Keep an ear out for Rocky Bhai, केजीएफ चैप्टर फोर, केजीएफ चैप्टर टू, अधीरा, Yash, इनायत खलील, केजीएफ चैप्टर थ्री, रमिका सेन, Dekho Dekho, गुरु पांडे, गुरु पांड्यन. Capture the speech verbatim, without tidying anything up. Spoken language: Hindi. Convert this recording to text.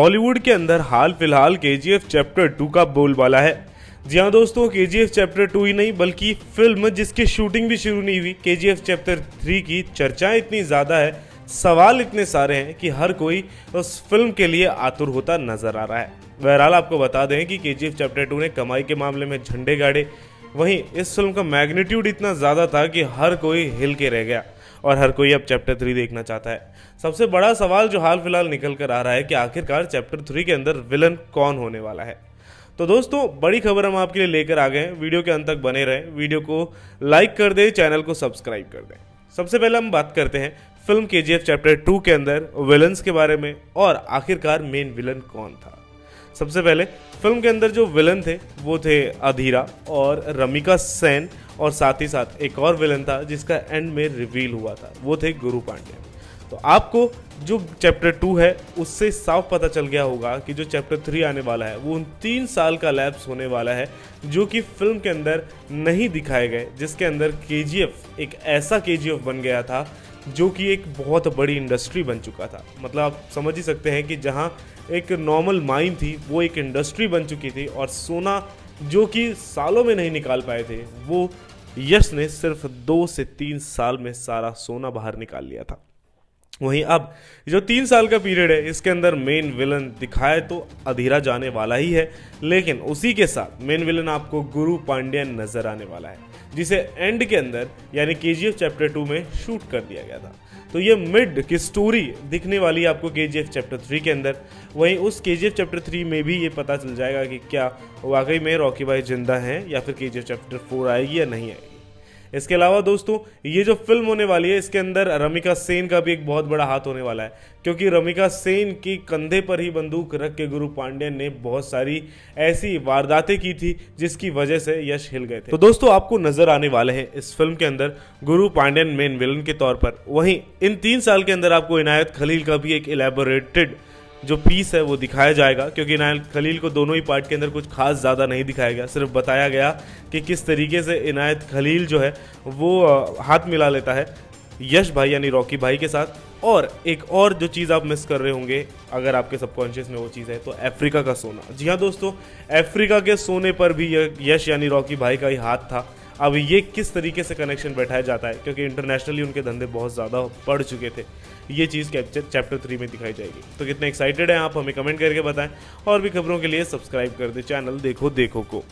बॉलीवुड के अंदर हाल फिलहाल केजीएफ चैप्टर टू का बोलबाला है। जी हाँ दोस्तों, केजीएफ चैप्टर टू ही नहीं बल्कि फिल्म जिसकी शूटिंग भी शुरू नहीं हुई, केजीएफ चैप्टर थ्री की चर्चाएं इतनी ज़्यादा है, सवाल इतने सारे हैं कि हर कोई उस फिल्म के लिए आतुर होता नजर आ रहा है। बहरहाल आपको बता दें कि केजीएफ चैप्टर टू ने कमाई के मामले में झंडे गाड़े, वहीं इस फिल्म का मैग्नीट्यूड इतना ज़्यादा था कि हर कोई हिल के रह गया और हर कोई अब चैप्टर थ्री देखना चाहता है। सबसे बड़ा सवाल जो हाल फिलहाल निकल कर आ रहा है कि आखिरकार चैप्टर थ्री के अंदर विलन कौन होने वाला है। तो दोस्तों बड़ी खबर हम आपके लिए लेकर आ गए हैं, वीडियो के अंत तक बने रहें, वीडियो को लाइक कर दें, चैनल को सब्सक्राइब कर दें। सबसे पहले हम बात करते हैं फिल्म केजीएफ चैप्टर टू के अंदर विलन्स के बारे में और आखिरकार मेन विलन कौन था। सबसे पहले फिल्म के अंदर जो विलन थे वो थे अधीरा और रमिका सेन, और साथ ही साथ एक और विलन था जिसका एंड में रिवील हुआ था, वो थे गुरु पांडे। तो आपको जो चैप्टर टू है उससे साफ पता चल गया होगा कि जो चैप्टर थ्री आने वाला है वो उन तीन साल का लैप्स होने वाला है जो कि फिल्म के अंदर नहीं दिखाए गए, जिसके अंदर केजीएफ एक ऐसा केजीएफ बन गया था जो कि एक बहुत बड़ी इंडस्ट्री बन चुका था। मतलब आप समझ ही सकते हैं कि जहाँ एक नॉर्मल माइन थी वो एक इंडस्ट्री बन चुकी थी, और सोना जो कि सालों में नहीं निकाल पाए थे वो यश ने सिर्फ दो से तीन साल में सारा सोना बाहर निकाल लिया था। वहीं अब जो तीन साल का पीरियड है इसके अंदर मेन विलन दिखाए तो अधीरा जाने वाला ही है, लेकिन उसी के साथ मेन विलन आपको गुरु पांड्यन नज़र आने वाला है, जिसे एंड के अंदर यानी केजीएफ चैप्टर टू में शूट कर दिया गया था। तो ये मिड की स्टोरी दिखने वाली है आपको केजीएफ चैप्टर थ्री के अंदर। वहीं उस केजीएफ चैप्टर थ्री में भी ये पता चल जाएगा कि क्या वाकई में रॉकी भाई जिंदा हैं या फिर केजीएफ चैप्टर फोर आएगी या नहीं आएगी। इसके अलावा दोस्तों ये जो फिल्म होने वाली है इसके अंदर रमिका सेन का भी एक बहुत बड़ा हाथ होने वाला है, क्योंकि रमिका सेन के कंधे पर ही बंदूक रख के गुरु पांडे ने बहुत सारी ऐसी वारदातें की थी जिसकी वजह से यश हिल गए थे। तो दोस्तों आपको नजर आने वाले हैं इस फिल्म के अंदर गुरु पांडे मेन विलन के तौर पर। वहीं इन तीन साल के अंदर आपको इनायत खलील का भी एक एलेबोरेटेड जो पीस है वो दिखाया जाएगा, क्योंकि इनायत खलील को दोनों ही पार्ट के अंदर कुछ खास ज़्यादा नहीं दिखाया गया, सिर्फ बताया गया कि किस तरीके से इनायत खलील जो है वो हाथ मिला लेता है यश भाई यानी रॉकी भाई के साथ। और एक और जो चीज़ आप मिस कर रहे होंगे अगर आपके सबकॉन्शियस में वो चीज़ है तो अफ्रीका का सोना। जी हाँ दोस्तों, अफ्रीका के सोने पर भी यश यानी रॉकी भाई का ही हाथ था। अब ये किस तरीके से कनेक्शन बैठाया जाता है, क्योंकि इंटरनेशनली उनके धंधे बहुत ज़्यादा बढ़ चुके थे, ये चीज़ कैप्चर चैप्टर थ्री में दिखाई जाएगी। तो कितने एक्साइटेड हैं आप, हमें कमेंट करके बताएं, और भी खबरों के लिए सब्सक्राइब कर दें चैनल देखो देखो को।